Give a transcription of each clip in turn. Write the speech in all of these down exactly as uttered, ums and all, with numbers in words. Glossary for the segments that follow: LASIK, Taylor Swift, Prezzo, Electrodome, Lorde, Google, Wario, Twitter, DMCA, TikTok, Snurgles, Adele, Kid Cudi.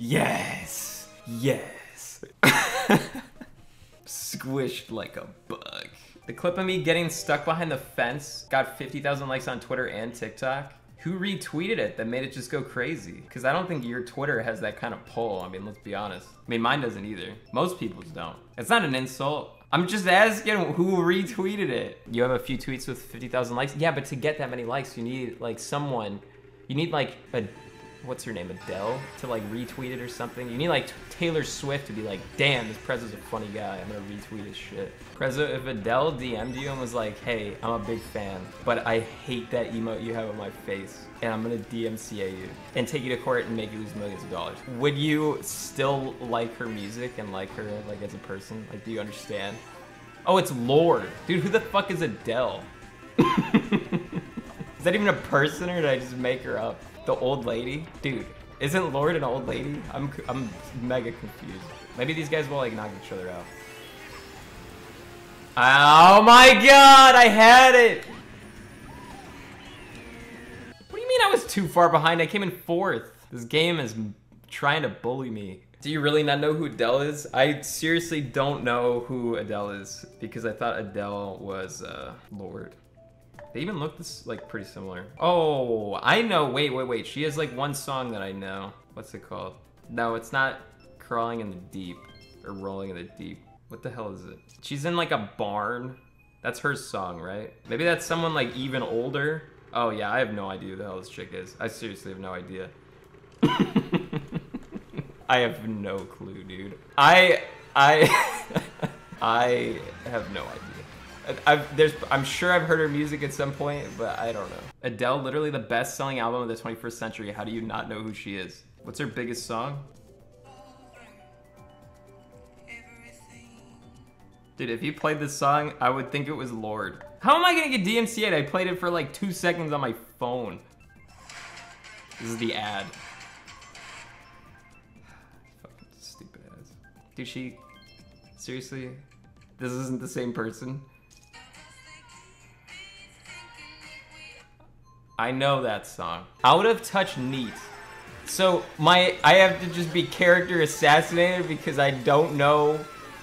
Yes! Yes! Squished like a bug. The clip of me getting stuck behind the fence got fifty thousand likes on Twitter and TikTok. Who retweeted it that made it just go crazy? Because I don't think your Twitter has that kind of pull. I mean, let's be honest. I mean, mine doesn't either. Most people's don't. It's not an insult. I'm just asking who retweeted it. You have a few tweets with fifty thousand likes? Yeah, but to get that many likes, you need like someone, you need like a, what's her name, Adele, to like retweet it or something. You need like Taylor Swift to be like, damn, this Prezzo's a funny guy, I'm gonna retweet his shit. Prezzo, if Adele D M'd you and was like, hey, I'm a big fan, but I hate that emote you have on my face, and I'm gonna D M C A you, and take you to court and make you lose millions of dollars. Would you still like her music and like her like as a person? Like, do you understand? Oh, it's lore. Dude, who the fuck is Adele? Is that even a person, or did I just make her up? The old lady? Dude, isn't Lorde an old lady? I'm, I'm mega confused. Maybe these guys will like knock each other out. Oh my god, I had it! What do you mean I was too far behind? I came in fourth. This game is trying to bully me. Do you really not know who Adele is? I seriously don't know who Adele is because I thought Adele was uh, Lorde. They even look this like pretty similar. Oh, I know. Wait, wait, wait. She has like one song that I know. What's it called? No, it's not Crawling in the Deep or Rolling in the Deep. What the hell is it? She's in like a barn. That's her song, right? Maybe that's someone like even older. Oh yeah, I have no idea who the hell this chick is. I seriously have no idea. I have no clue, dude. I, I, I have no idea. I've, there's, I'm sure I've heard her music at some point, but I don't know. Adele, literally the best-selling album of the twenty-first century. How do you not know who she is? What's her biggest song? Dude, if you played this song, I would think it was Lorde. How am I gonna get D M C A'd? I played it for like two seconds on my phone. This is the ad. Fucking stupid ass. Dude, she... Seriously? This isn't the same person? I know that song. Out of Touch Neat. So my, I have to just be character assassinated because I don't know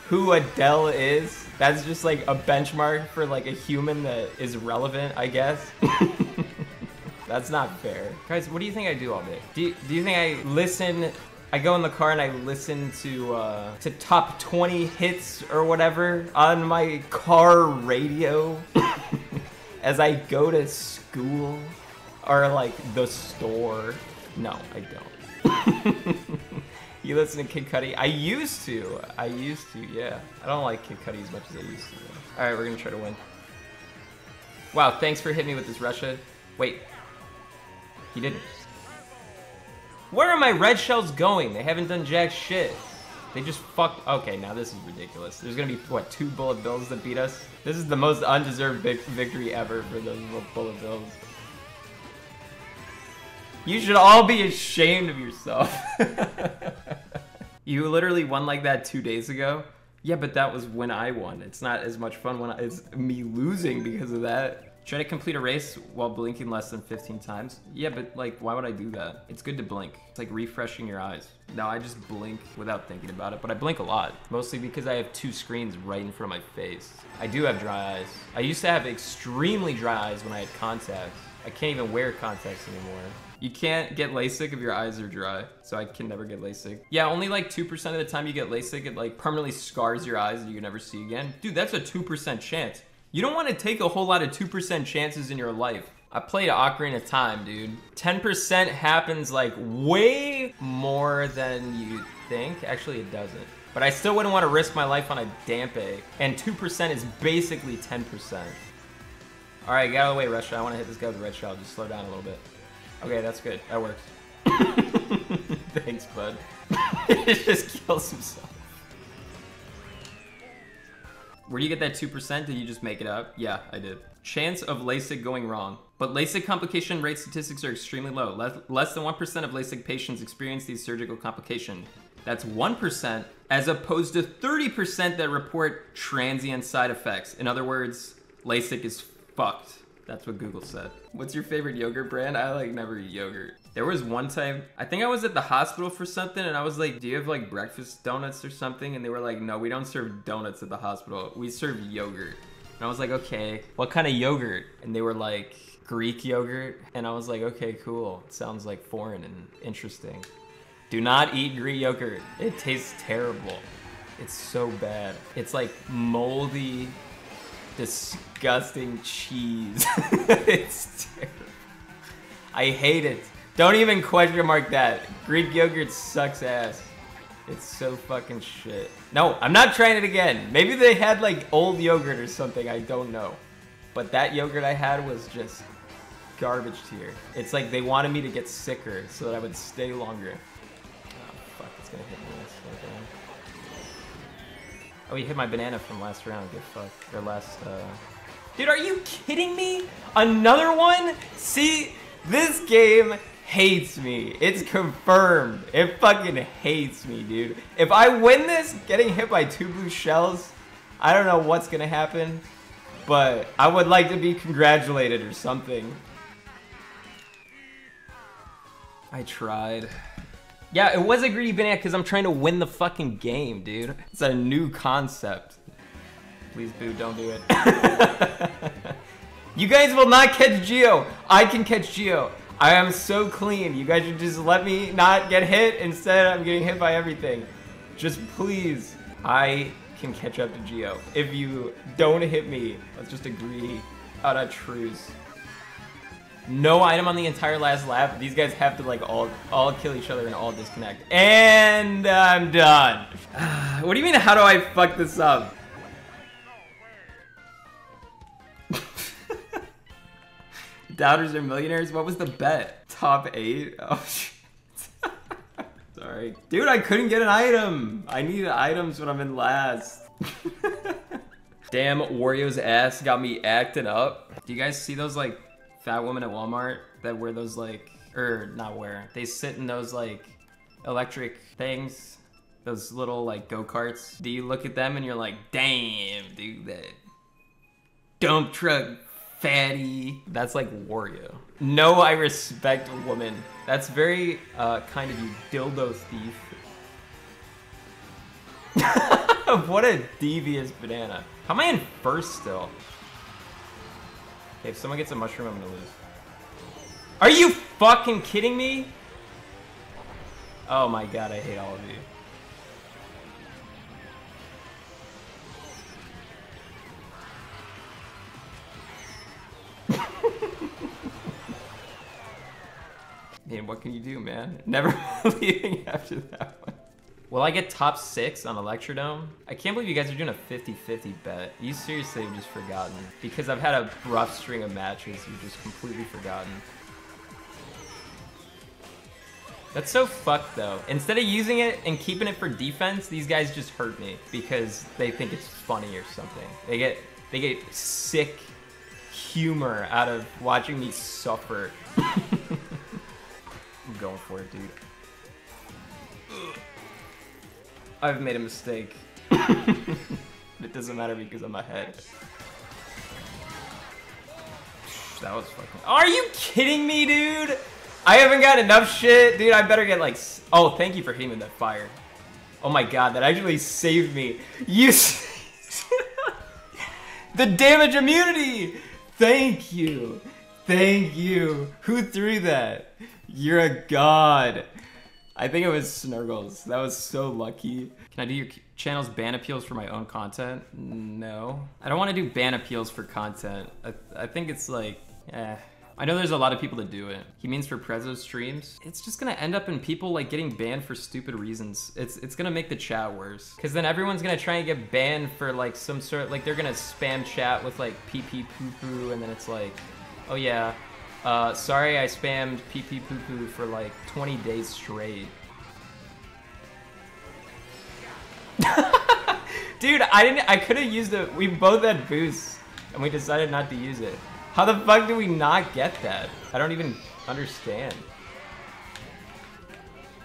who Adele is. That's just like a benchmark for like a human that is relevant, I guess. That's not fair. Guys, what do you think I do all day? Do you, do you think I listen, I go in the car and I listen to uh, to top twenty hits or whatever on my car radio as I go to school? Or like the store. No, I don't. You listen to Kid Cudi? I used to. I used to, yeah. I don't like Kid Cudi as much as I used to. Though. All right, we're gonna try to win. Wow, thanks for hitting me with this Russia. Wait, he didn't. Where are my red shells going? They haven't done jack shit. They just fucked, okay, now this is ridiculous. There's gonna be, what, two bullet bills that beat us? This is the most undeserved victory ever for those bullet bills. You should all be ashamed of yourself. You literally won like that two days ago? Yeah, but that was when I won. It's not as much fun when I, it's me losing because of that. Try to complete a race while blinking less than fifteen times? Yeah, but like, why would I do that? It's good to blink. It's like refreshing your eyes. No, I just blink without thinking about it, but I blink a lot. Mostly because I have two screens right in front of my face. I do have dry eyes. I used to have extremely dry eyes when I had contacts. I can't even wear contacts anymore. You can't get LASIK if your eyes are dry, so I can never get LASIK. Yeah, only like two percent of the time you get LASIK, it like permanently scars your eyes and you can never see again. Dude, that's a two percent chance. You don't want to take a whole lot of two percent chances in your life. I played Ocarina of Time, dude. ten percent happens like way more than you think. Actually, it doesn't. But I still wouldn't want to risk my life on a damp egg. And two percent is basically ten percent. All right, get out of the way, Russia. I want to hit this guy with a red shell. Just slow down a little bit. Okay, that's good. That works. Thanks, bud. It just kills himself. Where do you get that two percent? Did you just make it up? Yeah, I did. Chance of LASIK going wrong. But LASIK complication rate statistics are extremely low. Less, less than one percent of LASIK patients experience these surgical complications. That's one percent as opposed to thirty percent that report transient side effects. In other words, LASIK is fucked. That's what Google said. What's your favorite yogurt brand? I like never eat yogurt. There was one time, I think I was at the hospital for something and I was like, do you have like breakfast donuts or something? And they were like, no, we don't serve donuts at the hospital. We serve yogurt. And I was like, okay, what kind of yogurt? And they were like, Greek yogurt. And I was like, okay, cool. It sounds like foreign and interesting. Do not eat Greek yogurt. It tastes terrible. It's so bad. It's like moldy, disgusting cheese. It's terrible. I hate it. Don't even question mark that. Greek yogurt sucks ass. It's so fucking shit. No, I'm not trying it again. Maybe they had like old yogurt or something, I don't know. But that yogurt I had was just garbage tier. It's like they wanted me to get sicker so that I would stay longer. Oh fuck, it's gonna hit me. Oh, you hit my banana from last round. Good fuck. Or last, uh... Dude, are you kidding me? Another one? See? This game hates me. It's confirmed. It fucking hates me, dude. If I win this, getting hit by two blue shells, I don't know what's gonna happen, but I would like to be congratulated or something. I tried. Yeah, it was a greedy banana because I'm trying to win the fucking game, dude. It's a new concept. Please, boo, don't do it. You guys will not catch Geo. I can catch Geo. I am so clean. You guys should just let me not get hit. Instead, I'm getting hit by everything. Just please. I can catch up to Geo. If you don't hit me, let's just agree on a truce. No item on the entire last lap. These guys have to like all all kill each other and all disconnect. And I'm done. What do you mean, how do I fuck this up? Doubters are millionaires? What was the bet? Top eight? Oh shit. Sorry. Dude, I couldn't get an item. I need items when I'm in last. Damn, Wario's ass got me acting up. Do you guys see those like fat women at Walmart that wear those like, or not wear, they sit in those like electric things, those little like go-karts? Do you look at them and you're like, damn dude, that dump truck fatty. That's like Wario. No, I respect a woman. That's very uh, kind of you, dildo thief. What a devious banana. How am I in first still? If someone gets a mushroom, I'm gonna lose. Are you fucking kidding me? Oh my god, I hate all of you. I mean, what can you do, man? Never leaving after that one. Will I get top six on Electrodome? I can't believe you guys are doing a fifty fifty bet. You seriously have just forgotten. Because I've had a rough string of matches, you've just completely forgotten. That's so fucked though. Instead of using it and keeping it for defense, these guys just hurt me because they think it's funny or something. They get, they get sick humor out of watching me suffer. I'm going for it, dude. Ugh. I've made a mistake. It doesn't matter because I'm ahead. That was fucking... Are you kidding me, dude? I haven't got enough shit. Dude, I better get like... Oh, thank you for hitting that fire. Oh my god, that actually saved me. You... The damage immunity! Thank you. Thank you. Who threw that? You're a god. I think it was Snurgles. That was so lucky. Can I do your channel's ban appeals for my own content? No. I don't want to do ban appeals for content. I, I think it's like, eh. I know there's a lot of people that do it. He means for Prezzo streams. It's just gonna end up in people like getting banned for stupid reasons. It's it's gonna make the chat worse. Cause then everyone's gonna try and get banned for like some sort, like they're gonna spam chat with like pee pee poo poo and then it's like, oh yeah. Uh, sorry I spammed pee pee poo poo for like twenty days straight. Dude, I didn't- I could've used it. We both had boosts, and we decided not to use it. How the fuck do we not get that? I don't even understand.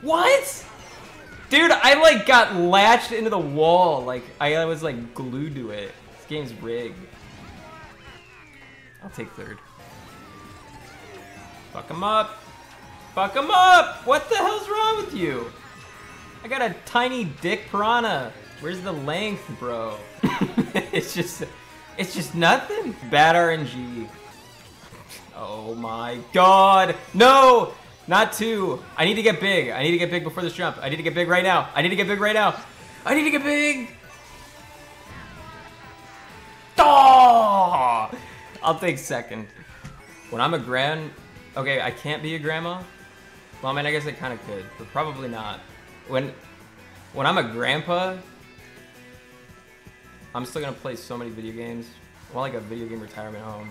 What?! Dude, I like got latched into the wall, like I was like glued to it. This game's rigged. I'll take third. Fuck him up. Fuck him up! What the hell's wrong with you? I got a tiny dick piranha. Where's the length, bro? It's just, it's just nothing. Bad R N G. Oh my god. No! Not two. I need to get big. I need to get big before this jump. I need to get big right now. I need to get big right now. I need to get big! Oh! I'll take second. When I'm a grand... Okay, I can't be a grandma. Well, I mean, I guess I kind of could, but probably not. When when I'm a grandpa, I'm still gonna play so many video games. I want like a video game retirement home.